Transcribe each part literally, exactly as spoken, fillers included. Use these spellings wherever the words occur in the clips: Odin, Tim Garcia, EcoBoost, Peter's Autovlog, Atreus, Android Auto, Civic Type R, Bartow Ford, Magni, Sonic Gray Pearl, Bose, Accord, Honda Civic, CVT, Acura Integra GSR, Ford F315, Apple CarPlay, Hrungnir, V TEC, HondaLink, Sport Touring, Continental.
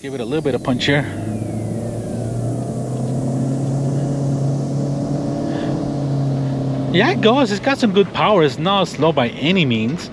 Give it a little bit of punch here. Yeah, it goes. It's got some good power. It's not slow by any means.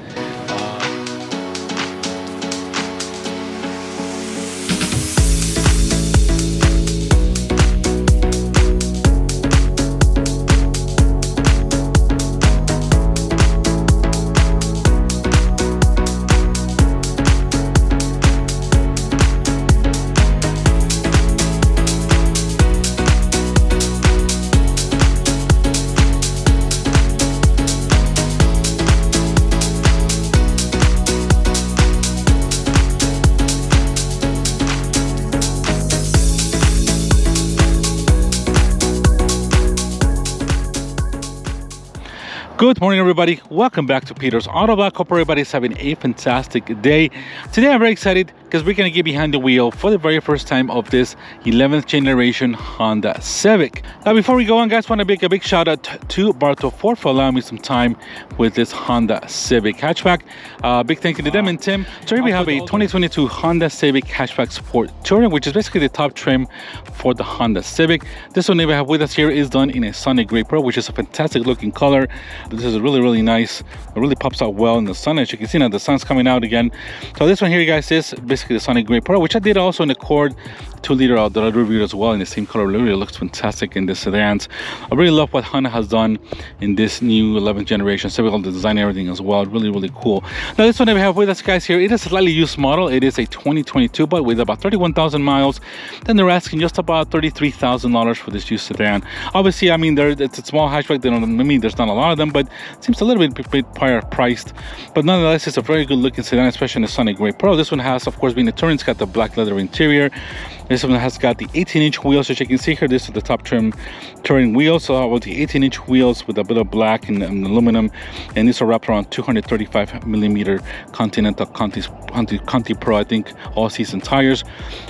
Good morning, everybody. Welcome back to Peter's Autovlog. Hope everybody's having a fantastic day. Today, I'm very excited because we're going to get behind the wheel for the very first time of this eleventh generation Honda Civic. Now, before we go on, guys, I want to make a big shout out to Bartow Ford for allowing me some time with this Honda Civic hatchback. Uh, big thank you to them and Tim. So here we have a twenty twenty-two Honda Civic hatchback Sport Touring, which is basically the top trim for the Honda Civic. This one that we have with us here is done in a Sonic Gray Pearl, which is a fantastic looking color. This is really, really nice. It really pops out well in the sun. As you can see now, the sun's coming out again. So this one here, you guys, is basically the Sonic Gray Pearl, which I did also in Accord two liter uh, that I reviewed as well in the same color. It really looks fantastic in the sedans. I really love what Honda has done in this new eleventh generation Civic, all the design and everything as well. Really, really cool. Now, this one that we have with us, guys, here, it is a slightly used model. It is a twenty twenty-two, but with about thirty-one thousand miles. Then they're asking just about thirty-three thousand dollars for this used sedan. Obviously, I mean, there, it's a small hatchback. They don't, I mean, there's not a lot of them, but it seems a little bit, bit higher priced. But nonetheless, it's a very good looking sedan, especially in the Sonic Gray Pearl. This one has, of course, been the Touring. It's got the black leather interior. This one has got the eighteen inch wheels, as you can see here. This is the top trim Touring wheels. So with the eighteen inch wheels with a bit of black and, and aluminum, and these are wrapped around two hundred thirty-five millimeter Continental Conti, Conti, Conti Pro, I think, all season tires.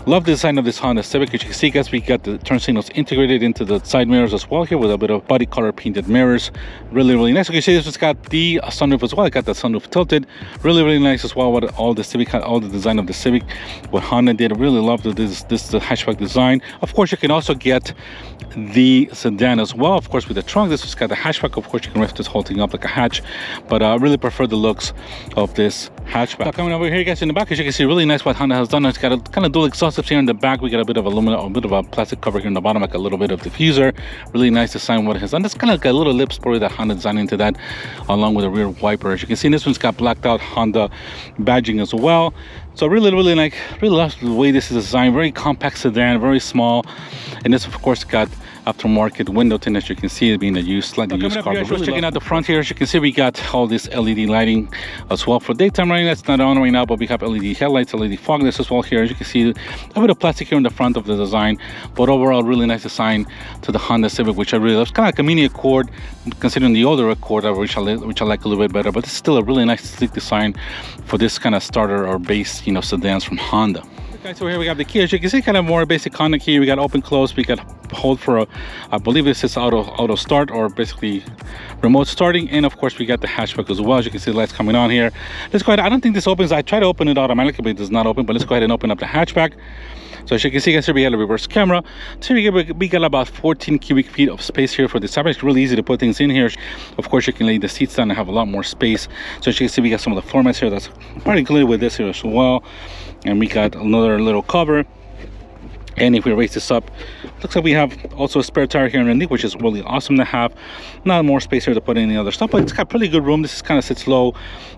Love the design of this Honda Civic. As you can see, guys, we got the turn signals integrated into the side mirrors as well here with a bit of body color painted mirrors. Really, really nice. You can see this one's got the sunroof as well. I got the sunroof tilted. Really, really nice as well. What all the Civic, all the design of the Civic, what Honda did. I really love this this. The hatchback design. Of course, you can also get the sedan as well, of course, with the trunk. This has got the hatchback. Of course, you can rest this whole thing up like a hatch, but I uh, really prefer the looks of this hatchback. Now, coming over here, guys, in the back, as you can see, really nice what Honda has done. It's got a kind of dual exhaust tips here in the back. We got a bit of aluminum, a bit of a plastic cover here in the bottom, like a little bit of diffuser. Really nice design what it has done. That's kind of like a little lip spoiler that Honda designed into that, along with a rear wiper. As you can see, this one's got blacked out Honda badging as well. So really, really like, really love the way this is designed. Very compact sedan, very small. And this, of course, got aftermarket window tint, as you can see, being a used, slightly now, used car. Here, really checking out the front here. As you can see, we got all this L E D lighting as well for daytime running. That's not on right now, but we have L E D headlights, L E D fog lights as well here. As you can see, a bit of plastic here in the front of the design, but overall, really nice design to the Honda Civic, which I really love. It's kind of like a mini Accord, considering the older Accord, which I, which I like a little bit better, but it's still a really nice, sleek design for this kind of starter or base, you know, sedans from Honda. Okay, so here we got the key. As you can see, kind of more basic Honda key. We got open, close. We got hold for a, I believe this is auto auto start, or basically remote starting. And of course, we got the hatchback as well. As you can see, the lights coming on here. Let's go ahead. I don't think this opens. I try to open it automatically, but it does not open. But let's go ahead and open up the hatchback. So as you can see, guys, here we got a reverse camera. So we got, we got about fourteen cubic feet of space here for this hatchback. It's really easy to put things in here. Of course, you can lay the seats down and have a lot more space. So as you can see, we got some of the floor mats here that's pretty included with this here as well. And we got another little cover. And if we raise this up, looks like we have also a spare tire here underneath, which is really awesome to have. Not more space here to put any other stuff, but it's got pretty good room. This is kind of sits low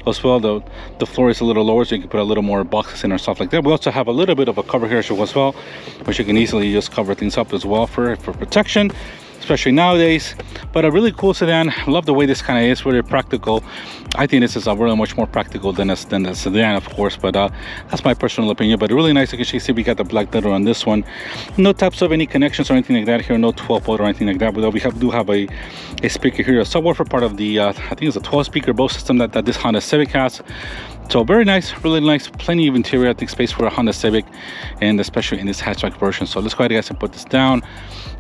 as well. The, the floor is a little lower, so you can put a little more boxes in or stuff like that. We also have a little bit of a cover here as well, which you can easily just cover things up as well for, for protection, especially nowadays. But a really cool sedan. Love the way this kind of is, really practical. I think this is a really much more practical than a, than a sedan, of course, but uh, that's my personal opinion. But really nice. You can see we got the black leather on this one. No types of any connections or anything like that here, no twelve volt or anything like that. But we have, do have a, a speaker here, a subwoofer, part of the, uh, I think it's a twelve speaker Bose system that, that this Honda Civic has. So very nice, really nice, plenty of interior, I think, space for a Honda Civic, and especially in this hatchback version. So let's go ahead, guys, and put this down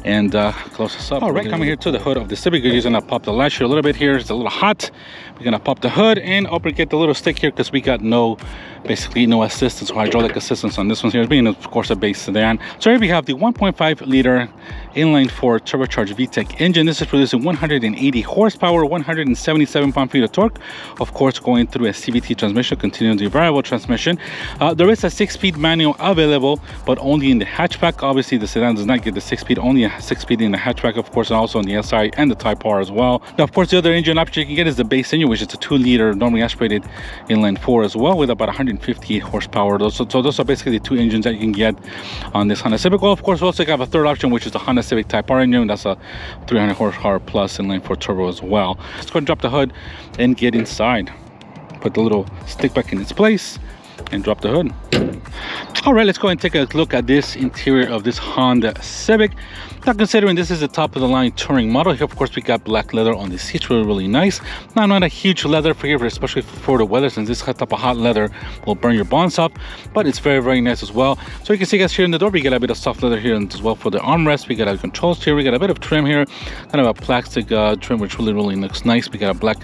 and uh, close this up. All right, coming here to the hood of the Civic, we're just gonna pop the latch here a little bit here. It's a little hot. We're gonna pop the hood and open, get the little stick here, because we got no basically no assistance or hydraulic assistance on this one here, being of course a base sedan. So here we have the one point five liter inline four turbocharged V TEC engine. This is producing one hundred eighty horsepower, one hundred seventy-seven pound-feet of torque, of course going through a C V T transmission, continuing the variable transmission. Uh, there is a six-speed manual available, but only in the hatchback. Obviously the sedan does not get the six-speed, only a six-speed in the hatchback, of course, and also in the S I and the Type R as well. Now of course the other engine option you can get is the base engine, which is a two liter normally aspirated inline four as well, with about one hundred fifty-eight horsepower. Those, so, so those are basically the two engines that you can get on this Honda Civic. Well, of course we also have a third option, which is the Honda Civic Type R engine. That's a three hundred horsepower plus inline four turbo as well. Let's go ahead and drop the hood and get inside. Put the little stick back in its place and drop the hood. All right, let's go ahead and take a look at this interior of this Honda Civic. Now considering this is the top of the line touring model here, of course we got black leather on the seats, really really nice. Now I'm not a huge leather fan, especially for the weather, since this type of hot leather will burn your bones up, but it's very very nice as well. So you can see, guys, here in the door we got a bit of soft leather here as well for the armrest. We got a controls here, we got a bit of trim here, kind of a plastic uh, trim which really really looks nice. We got a black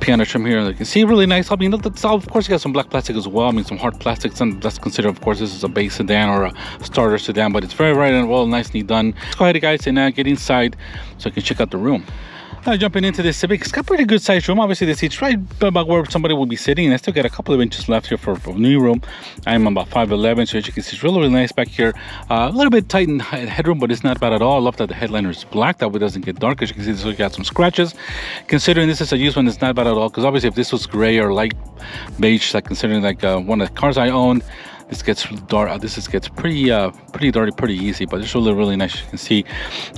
piano trim here, you can see, really nice. I mean, that's all, of course you got some black plastic as well, I mean some hard plastics, and that's considered, of course, this is a base sedan or a starter sedan, but it's very right and well nicely done. Let's go ahead, guys, and uh, get inside so you can check out the room. Now jumping into this Civic, it's got pretty good size room. Obviously the seat's right about where somebody will be sitting, and I still got a couple of inches left here for, for new room. I'm about five eleven, so as you can see, it's really, really nice back here. Uh, a little bit tight in headroom, but it's not bad at all. I love that the headliner is black, that way it doesn't get dark. As you can see, this one got some scratches. Considering this is a used one, it's not bad at all, because obviously if this was gray or light beige, like considering like uh, one of the cars I owned, this gets dark. This is gets pretty, uh, pretty dirty, pretty easy. But it's really, really nice. You can see.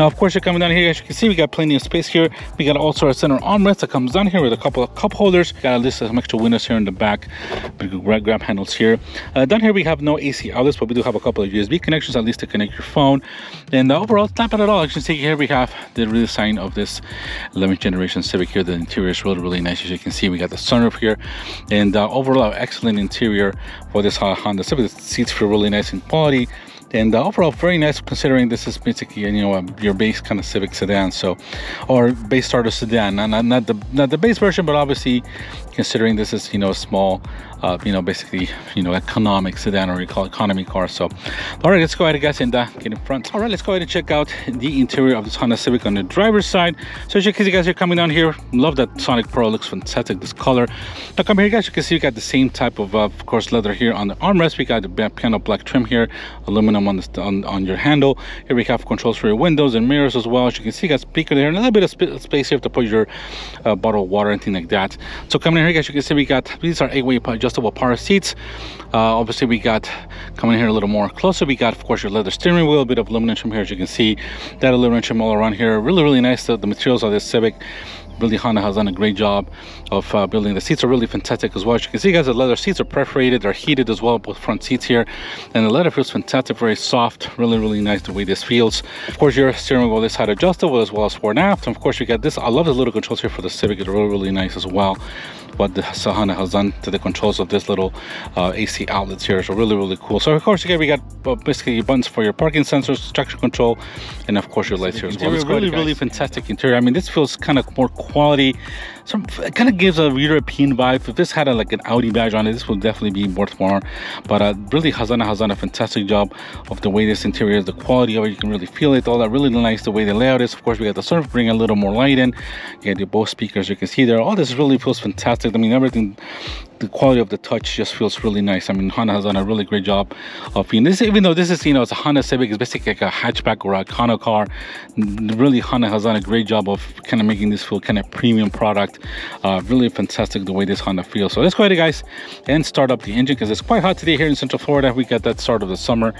Now, of course, you're coming down here. As you can see, we got plenty of space here. We got also our center armrest that comes down here with a couple of cup holders. We got a list of some extra windows here in the back. We can grab, grab handles here. Uh, down here, we have no A C outlets, but we do have a couple of U S B connections, at least to connect your phone. And uh, overall, it's not bad at all. As you can see here, we have the redesign of this eleventh generation Civic here. The interior is really, really nice. As you can see, we got the sunroof here, and uh, overall, excellent interior for this Honda Civic. The seats feel really nice in quality, and uh, overall very nice, considering this is basically, you know, your base kind of Civic sedan, so, or base starter sedan, not, not, not the not the base version, but obviously considering this is, you know, a small, uh, you know, basically, you know, economic sedan, or you call economy car. So all right, let's go ahead, guys, and uh, get in front. All right, let's go ahead and check out the interior of this Honda Civic on the driver's side. So as you can see, guys, you're coming down here. Love that Sonic Pearl, looks fantastic, this color. Now come here, guys, you can see we got the same type of, uh, of course, leather here on the armrest. We got the piano black trim here, aluminum on this on, on your handle. Here we have controls for your windows and mirrors as well. As you can see, you got speaker there and a little bit of sp space here to put your uh, bottle of water, anything like that. So coming in here, guys, you can see we got, these are eight-way adjustable power seats. Uh, obviously we got, coming here a little more closer, we got, of course, your leather steering wheel, a bit of aluminum trim here, as you can see, that aluminum trim all around here. Really, really nice. The, the materials of this Civic, really Honda has done a great job of uh, building. The seats are really fantastic as well. As you can see, guys, the leather seats are perforated, they're heated as well, both front seats here, and the leather feels fantastic, very soft, really really nice the way this feels. Of course your steering wheel this side adjustable as well as fore and aft, and of course you got this, I love the little controls here for the Civic, it's really really nice as well, what the Honda has done to the controls of this little uh, A C outlets here, so really really cool. So of course again we got uh, basically buttons for your parking sensors, traction control, and of course your lights here as well. It's really really fantastic interior. I mean, this feels kind of more quality, so it kind of gives a European vibe. If this had a, like an Audi badge on it, this would definitely be worth more, but uh, really Honda has done a fantastic job of the way this interior is, the quality of it, you can really feel it, all that really nice the way the layout is. Of course we got the surf, bring a little more light in, you got your Bose speakers, you can see there, all this really feels fantastic. I mean, everything, the quality of the touch just feels really nice. I mean, Honda has done a really great job of being this, even though this is, you know, it's a Honda Civic, it's basically like a hatchback or a Econo car. Really Honda has done a great job of kind of making this feel kind of premium product. Uh, really fantastic the way this Honda feels. So let's go ahead, guys, and start up the engine, because it's quite hot today here in Central Florida. We got that start of the summer.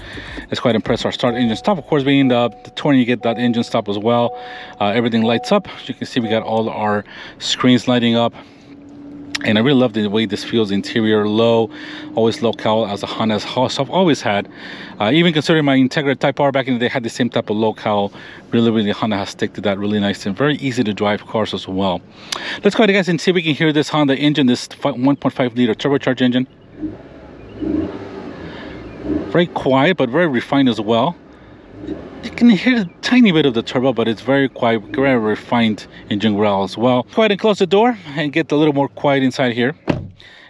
Let's go ahead and press our start engine stop. Of course, being the, the touring, you get that engine stop as well. Uh, everything lights up. As you can see, we got all our screens lighting up. And I really love the way this feels interior, low, always low cowl, as the Honda's house I've always had. Uh, even considering my Integra Type R back in the day had the same type of low cowl. Really, really Honda has stick to that, really nice and very easy to drive cars as well. Let's go ahead, guys, and see if we can hear this Honda engine, this one point five liter turbocharged engine. Very quiet, but very refined as well. You can hear a tiny bit of the turbo, but it's very quiet, very refined engine growl as well. Go ahead and close the door and get a little more quiet inside here.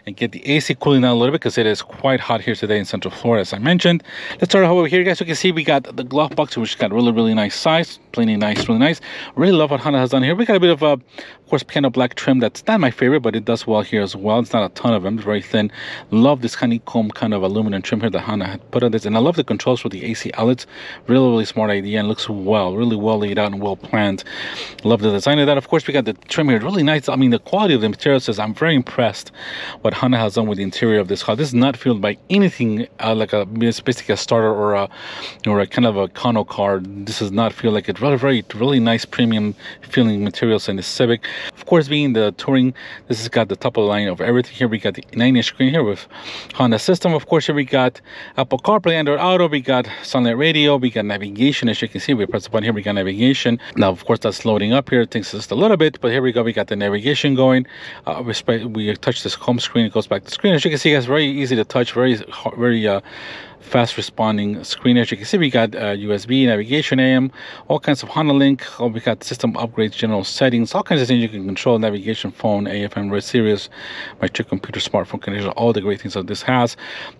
and get the A C cooling down a little bit because it is quite hot here today in Central Florida, as I mentioned. Let's start over here, guys. You can see we got the glove box, which got really, really nice size. Plenty nice, really nice. Really love what Honda has done here. We got a bit of a, of course, piano black trim. That's not my favorite, but it does well here as well. It's not a ton of them. It's very thin. Love this honeycomb kind of aluminum trim here that Honda had put on this. And I love the controls for the A C outlets. Really, really smart idea, and looks well, really well laid out and well planned. Love the design of that. Of course, we got the trim here. Really nice. I mean, the quality of the materials is, I'm very impressed what Honda has done with the interior of this car. This is not fueled by anything uh, like a basically a starter or a or a kind of a Kano car. This is not feel like it. Really, very, really nice premium feeling materials in the Civic. Of course, being the touring, this has got the top of the line of everything here. We got the nine inch screen here with Honda system. Of course, here we got Apple CarPlay, Android Auto. We got Sunlight Radio. We got navigation. As you can see, we press the button here. We got navigation. Now, of course, that's loading up here. It takes just a little bit, but here we go. We got the navigation going. Uh, we, we touch this home screen. It goes back to screen. As you can see, it's very easy to touch. Very, very uh, fast responding screen. As you can see, we got uh, U S B, navigation, A M, all kinds of HondaLink. Oh, we got system upgrades, general settings, all kinds of things you can control. Navigation, phone, A F M, radio, Sirius, my true computer, smartphone connection, all the great things that this has.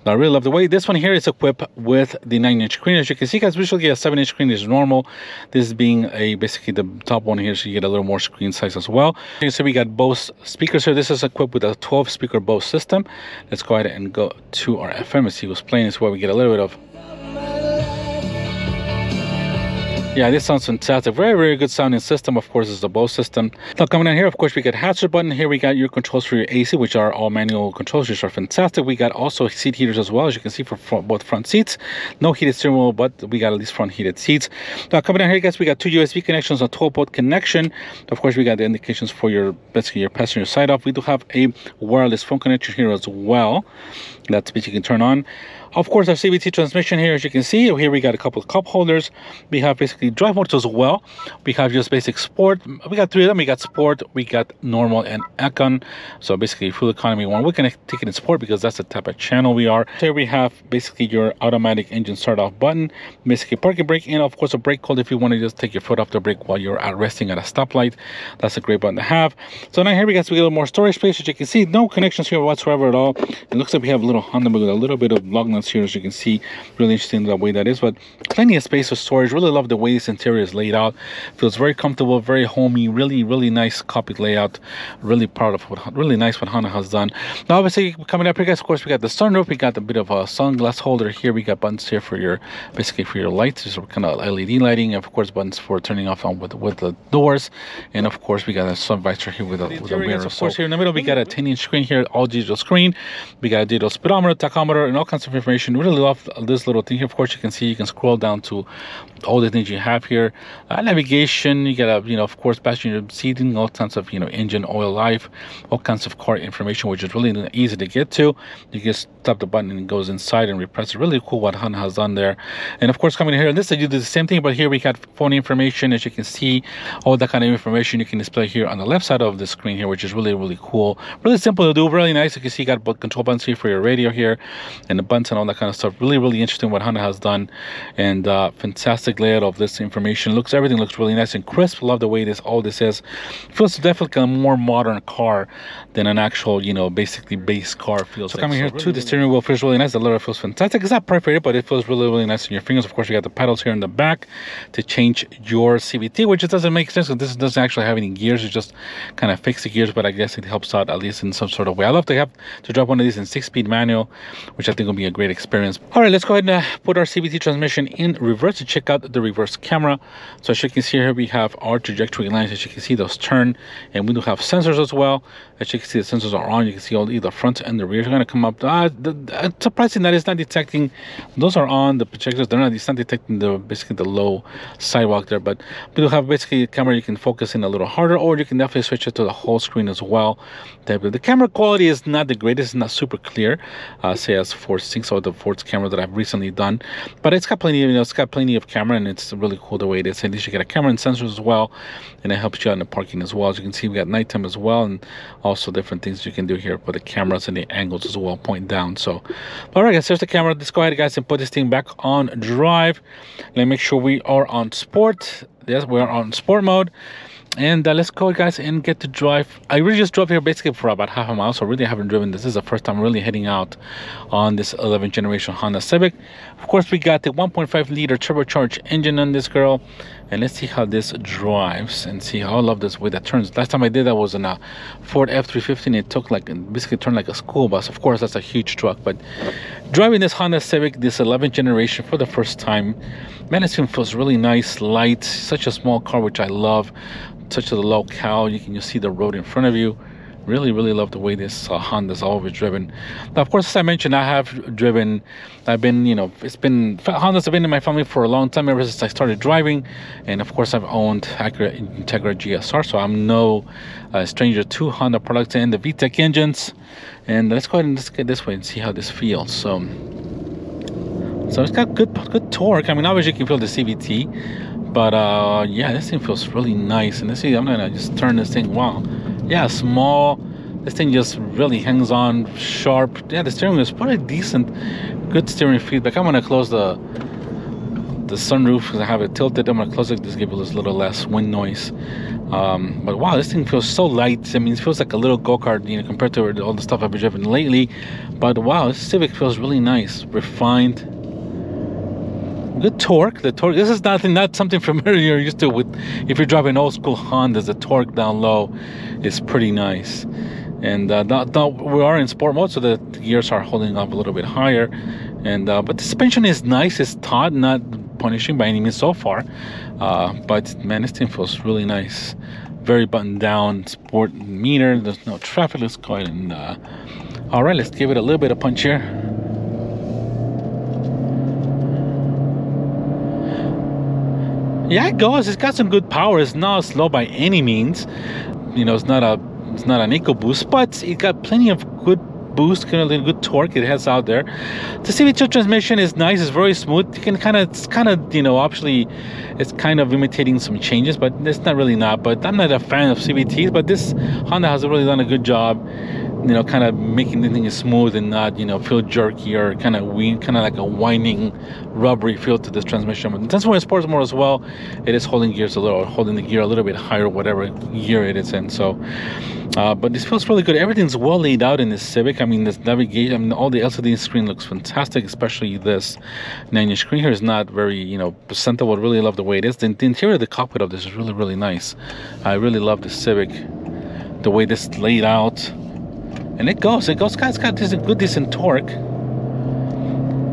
Now, I really love the way this one here is equipped with the nine inch screen. As you can see, guys, usually a seven inch screen is normal. This being a basically the top one here, so you get a little more screen size as well. So we got Bose speakers here. This is equipped with a twelve speaker Bose system. Let's go ahead and go to our F M and see what's playing. This is where we get a little bit of, yeah, this sounds fantastic. Very, very good sounding system. Of course, is the Bose system. Now, coming down here, of course, we got hazard button. Here we got your controls for your A C, which are all manual controls, which are fantastic. We got also seat heaters as well, as you can see, for front, both front seats. No heated steering wheel, but we got at least front heated seats. Now, coming down here, guys, we got two U S B connections, a twelve volt connection. Of course, we got the indications for your, basically, your passenger side off. We do have a wireless phone connection here as well. That's which you can turn on. Of course, our C V T transmission here, as you can see. Here we got a couple of cup holders. We have basically drive modes as well. We have just basic sport. We got three of them. We got sport, we got normal, and econ. So basically full economy one. We're gonna take it in sport because that's the type of channel we are. Here we have basically your automatic engine start off button, basically parking brake, and of course a brake hold if you want to just take your foot off the brake while you're out resting at a stoplight. That's a great button to have. So now here we got a little more storage space. As you can see, no connections here whatsoever at all. It looks like we have a little Honda with a little bit of lug nuts here, as you can see. Really interesting the way that is, but plenty of space for storage. Really love the way this interior is laid out. Feels very comfortable, very homey, really, really nice copied layout. Really proud of what, really nice what Honda has done. Now, obviously, coming up here, guys, of course, we got the sunroof. We got a bit of a sunglass holder here. We got buttons here for your, basically for your lights. These are kind of L E D lighting. Of course, buttons for turning off on with, with the doors. And of course, we got a sun visor here with a, with a mirror. Of course, here in the middle, we got a ten inch screen here, all digital screen. We got a digital speedometer, tachometer, and all kinds of information. Really love this little thing here. Of course, you can see you can scroll down to all the things you have here. Uh, navigation, you got a, you know, of course, passenger seating, all kinds of, you know, engine, oil, life, all kinds of car information, which is really easy to get to. You just tap the button and it goes inside and repress it. Really cool what Honda has done there. And of course, coming here, this I do the same thing, but here we got phone information. As you can see, all that kind of information you can display here on the left side of the screen here, which is really, really cool. Really simple to do, really nice. You can see you got control buttons here for your radio here and the buttons and all that kind of stuff. Really, really interesting what Honda has done, and uh, fantastic layout of this information. Looks, everything looks really nice and crisp. Love the way this, all this is. Feels definitely a more modern car than an actual, you know, basically base car feels. So like, coming so here really to the steering wheel feels really nice. The leather feels fantastic. It's not perforated, but it feels really, really nice in your fingers. Of course, you got the pedals here in the back to change your C V T, which it doesn't make sense because this doesn't actually have any gears. It just kind of fixes the gears, but I guess it helps out at least in some sort of way. I love to have to drop one of these in six-speed manual, which I think will be a great experience. All right, let's go ahead and uh, put our C V T transmission in reverse to check out the reverse camera. So as you can see here, we have our trajectory lines. As you can see, those turn, and we do have sensors as well. As you can see, the sensors are on. You can see all the front and the rear are going to come up. Uh, the, the, surprising that it's not detecting. Those are on the projectors. They're not. It's not detecting the basically the low sidewalk there. But we do have basically a camera you can focus in a little harder, or you can definitely switch it to the whole screen as well. The camera quality is not the greatest. It's not super clear. Uh, say as for six. So the Ford's camera that I've recently done, but it's got plenty of, you know, it's got plenty of camera, and it's really cool the way it is. At least you get a camera and sensors as well, and it helps you out in the parking as well. As you can see, we got nighttime as well, and also different things you can do here for the cameras and the angles as well, point down. So, all right, guys, there's the camera. Let's go ahead, guys, and put this thing back on drive. Let me make sure we are on sport. Yes, we are on sport mode. And uh, let's go, guys, and get to drive. I really just drove here basically for about half a mile, so really haven't driven. This is the first time really heading out on this eleventh generation Honda Civic. Of course, we got the one point five liter turbocharged engine on this girl. And let's see how this drives and see how I love this way that turns. Last time I did that was on a Ford F three fifteen. It took like, basically turned like a school bus. Of course, that's a huge truck, but driving this Honda Civic, this eleventh generation for the first time, man, this thing feels really nice, light, such a small car, which I love. Such a locale, you can just see the road in front of you. Really, really love the way this uh, Honda's always driven. Now, of course, as I mentioned, I have driven. I've been, you know, it's been Hondas have been in my family for a long time, ever since I started driving. And of course, I've owned Acura Integra G S R, so I'm no uh, stranger to Honda products and the V TEC engines. And let's go ahead and let's get this way and see how this feels. So, so it's got good, good torque. I mean, obviously, you can feel the C V T. But uh, yeah, this thing feels really nice. And let's see, I'm gonna just turn this thing. Wow, yeah, small. This thing just really hangs on sharp. Yeah, the steering wheel is pretty decent. Good steering feedback. I'm gonna close the the sunroof because I have it tilted. I'm gonna close it. Just give it a little less wind noise. Um, but wow, this thing feels so light. I mean, it feels like a little go-kart, you know, compared to all the stuff I've been driving lately. But wow, this Civic feels really nice, refined. Good torque. The torque, this is nothing, not something familiar you're used to with if you're driving old school Hondas. The torque down low is pretty nice. And uh, now, now we are in sport mode, so the gears are holding up a little bit higher. And uh, but the suspension is nice. It's taut, not punishing by any means so far. Uh, but man, this thing feels really nice. Very buttoned down sport meter. There's no traffic. Let's go ahead and uh, all right, let's give it a little bit of punch here. Yeah, it goes. It's got some good power. It's not slow by any means. You know, it's not a, it's not an EcoBoost, but it got plenty of good boost, kind of good torque it has out there. The C V T transmission is nice. It's very smooth. You can kind of, it's kind of, you know, obviously, it's kind of imitating some changes, but it's not really not. But I'm not a fan of C V Ts, but this Honda has really done a good job. You know, kind of making the thing smooth and not, you know, feel jerky or kind of weird, kind of like a winding, rubbery feel to this transmission. But that's where in sports mode as well, it is holding gears a little, holding the gear a little bit higher, whatever gear it is in. So, uh, but this feels really good. Everything's well laid out in this Civic. I mean, this navigation, I mean, all the L C D screen looks fantastic, especially this nine inch screen here is not very, you know, presentable. I really love the way it is. The, the interior of the cockpit of this is really, really nice. I really love the Civic, the way this is laid out. And it goes, it goes, it's got this good, decent torque.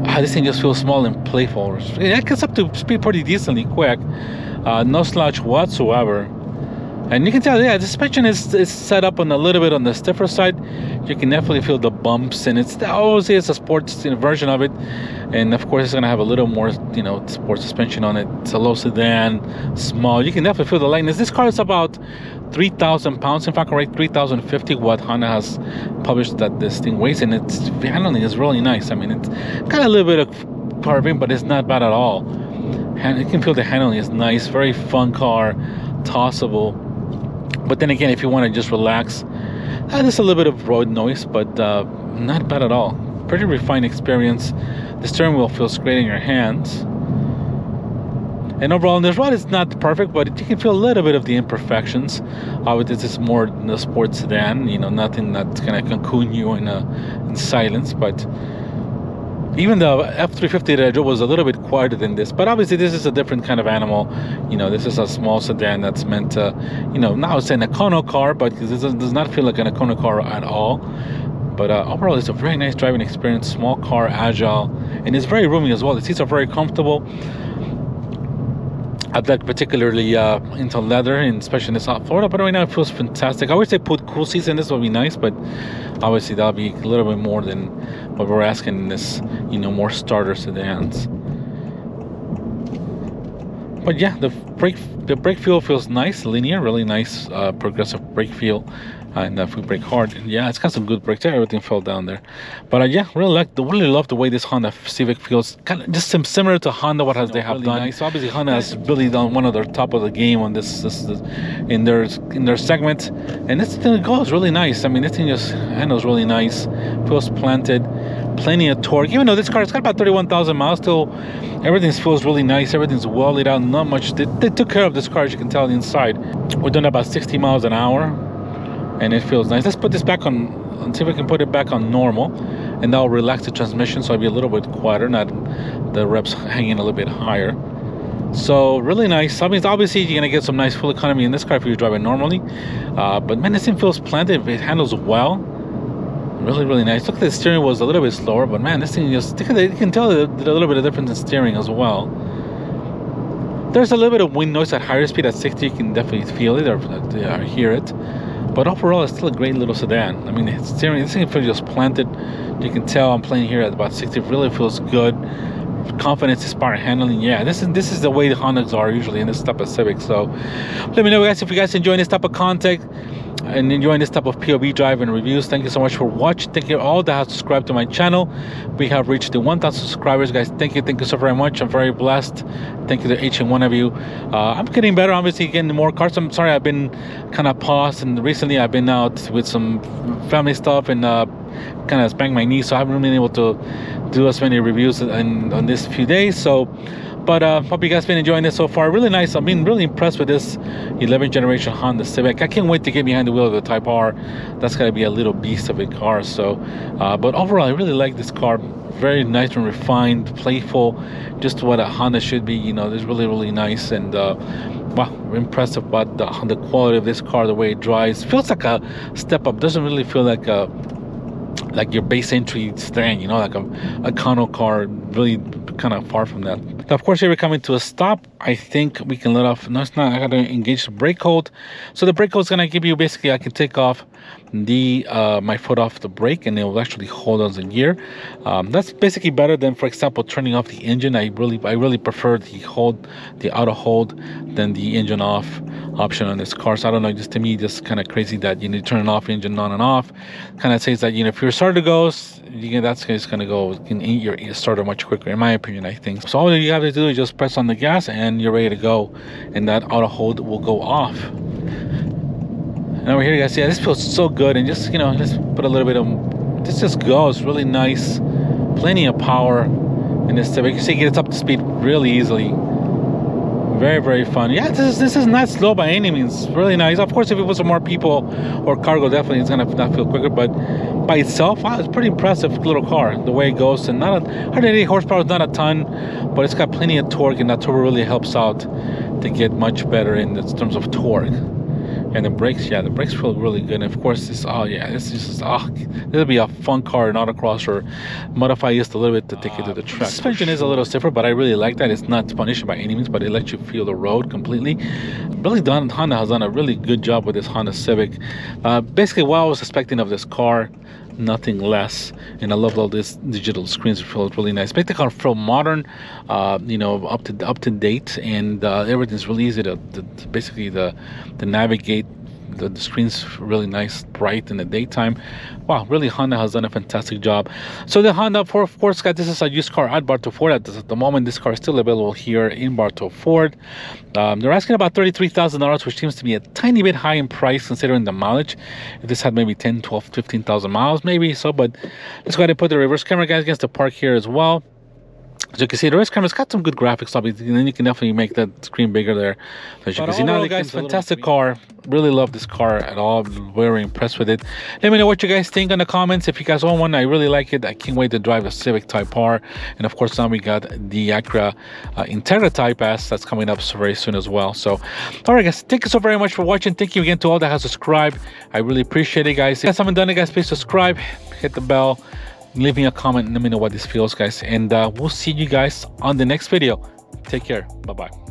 Ah, this thing just feels small and playful. It gets up to speed pretty decently quick. Uh, no slouch whatsoever. And you can tell, yeah, the suspension is, is set up on a little bit on the stiffer side. You can definitely feel the bumps, and it's obviously it's a sports version of it. And of course, it's gonna have a little more, you know, sports suspension on it. It's a low sedan, small. You can definitely feel the lightness. This car is about three thousand pounds, if I correct, three thousand fifty, what Honda has published that this thing weighs, and it's handling is really nice. I mean, it's got a little bit of carving, but it's not bad at all. And you can feel the handling is nice, very fun car, tossable. But then again, if you want to just relax, uh, there's a little bit of road noise, but uh, not bad at all. Pretty refined experience. The steering wheel feels great in your hands. And overall, in this ride, it's not perfect, but you can feel a little bit of the imperfections. Uh, this is more a sports sedan, you know, nothing that's going to cocoon you in, a, in silence. But even the F three fifty that I drove was a little bit quieter than this. But obviously, this is a different kind of animal. You know, this is a small sedan that's meant to, you know, now it's an Econo car, but this does not feel like an Econo car at all. But uh, overall, it's a very nice driving experience, small car, agile, and it's very roomy as well. The seats are very comfortable. I like particularly uh, into leather, and especially in South Florida, but right now it feels fantastic. I wish they put cool seats in this, would be nice, but obviously that'll be a little bit more than what we're asking in this, you know, more starter sedans. But yeah, the brake the brake feel feels nice, linear, really nice, uh, progressive brake feel. And uh, if we brake hard, yeah, it's got some good brakes there. Everything fell down there, but uh, yeah, really like the really love the way this Honda Civic feels. Kind of just similar to Honda, what has you know, they have really done. Nice. So obviously, Honda has really done one of their top of the game on this, this, this in their in their segment, and this thing goes really nice. I mean, this thing just handles really nice, feels planted. plenty of torque. Even though this car, it's got about thirty-one thousand miles, still everything feels really nice. Everything's well laid out, not much. They, they took care of this car, as you can tell, on the inside. We're doing about sixty miles an hour, and it feels nice. Let's put this back on, and see if we can put it back on normal, and that'll relax the transmission, so it'll be a little bit quieter, not the reps hanging a little bit higher. So really nice. I mean, obviously you're gonna get some nice fuel economy in this car if you drive it normally, uh, but man, this thing feels planted. It handles well. Really, really nice. Look, the steering was a little bit slower, but man, this thing just, you can tell a little bit of difference in steering as well. There's a little bit of wind noise at higher speed. At sixty, you can definitely feel it or, or hear it. But overall, it's still a great little sedan. I mean, it's steering, this thing feels just planted. You can tell I'm playing here at about sixty. It really feels good. Confidence is part of handling. Yeah, this is this is the way the Hondas are usually in this type of Civic. So let me know, guys, if you guys enjoying this type of content and enjoying this type of P O V drive and reviews. Thank you so much for watching. Thank you all that have subscribed to my channel. We have reached the one thousand subscribers, guys. Thank you, thank you so very much. I'm very blessed. Thank you to each and one of you. Uh, I'm getting better, obviously, getting more cars. I'm sorry, I've been kind of paused, and recently I've been out with some family stuff and uh, kind of spanked my knee, so I haven't been able to do as many reviews in, on this few days. So, but uh, hope you guys been enjoying this so far. Really nice. I've been really impressed with this eleventh generation Honda Civic. I can't wait to get behind the wheel of the Type R. That's gonna be a little beast of a car. So, uh, but overall, I really like this car. Very nice and refined, playful, just what a Honda should be. You know, it's really, really nice, and uh, wow, impressive about the, the quality of this car, the way it drives. Feels like a step up. Doesn't really feel like a like your base entry stand, you know, like a, a Econo car, really kind of far from that. Now, of course, here we're coming to a stop. I think we can let off. No, it's not. I got to engage the brake hold. So the brake hold is going to give you, basically, I can take off the uh, my foot off the brake, and it will actually hold on the gear. Um, that's basically better than, for example, turning off the engine. I really, I really prefer the hold, the auto hold, than the engine off option on this car. So I don't know, just to me, just kind of crazy that you need to turn it off, engine on and off. Kind of says that, you know, if your starter goes, you can, that's it's going to go, you can eat your starter much quicker, in my opinion, I think. So all you have to do is just press on the gas, and you're ready to go, and that auto hold will go off. And over here, you guys, yeah, this feels so good. And just, you know, let's put a little bit of, this just goes really nice. Plenty of power in this Civic. You see, it gets up to speed really easily. Very, very fun. Yeah, this is, this is not slow by any means. It's really nice. Of course, if it was more people or cargo, definitely it's gonna not feel quicker. But by itself, wow, it's pretty impressive little car. The way it goes, and not a, one hundred eighty horsepower, not a ton, but it's got plenty of torque, and that turbo really helps out to get much better in terms of torque. And the brakes, yeah, the brakes feel really good. And of course, this, oh yeah, this is, oh, this'll be a fun car in autocross, or modify just a little bit to take it to the track. Suspension is a little stiffer, but I really like that. It's not punishing by any means, but it lets you feel the road completely. Really done, Honda has done a really good job with this Honda Civic. Uh, basically, what I was expecting of this car, nothing less. And I love all these digital screens. It feels really nice. Make the car feel modern, uh, you know, up to up to date, and uh, everything's really easy to, to, to basically the the navigate. The, the screen's really nice, bright in the daytime. Wow, really, Honda has done a fantastic job. So the Honda Ford, of course, guys, this is a used car at Bartow Ford. At, at the moment, this car is still available here in Bartow Ford. Um, they're asking about thirty-three thousand dollars, which seems to be a tiny bit high in price considering the mileage. If this had maybe ten, twelve, fifteen thousand miles, maybe so. But let's go ahead and put the reverse camera, guys, against the park here as well. As you can see, the race camera's got some good graphics, obviously, and then you can definitely make that screen bigger there. As you but can see, now, guys, fantastic car. Really love this car at all. Very impressed with it. Let me know what you guys think in the comments. If you guys own one, I really like it. I can't wait to drive the Civic Type R. And of course, now we got the Acura uh, Integra Type S that's coming up very soon as well. So, all right, guys, thank you so very much for watching. Thank you again to all that have subscribed. I really appreciate it, guys. If you guys haven't done it, guys, please subscribe, hit the bell. Leave me a comment and let me know what this feels, guys, and uh, we'll see you guys on the next video. Take care. Bye-bye.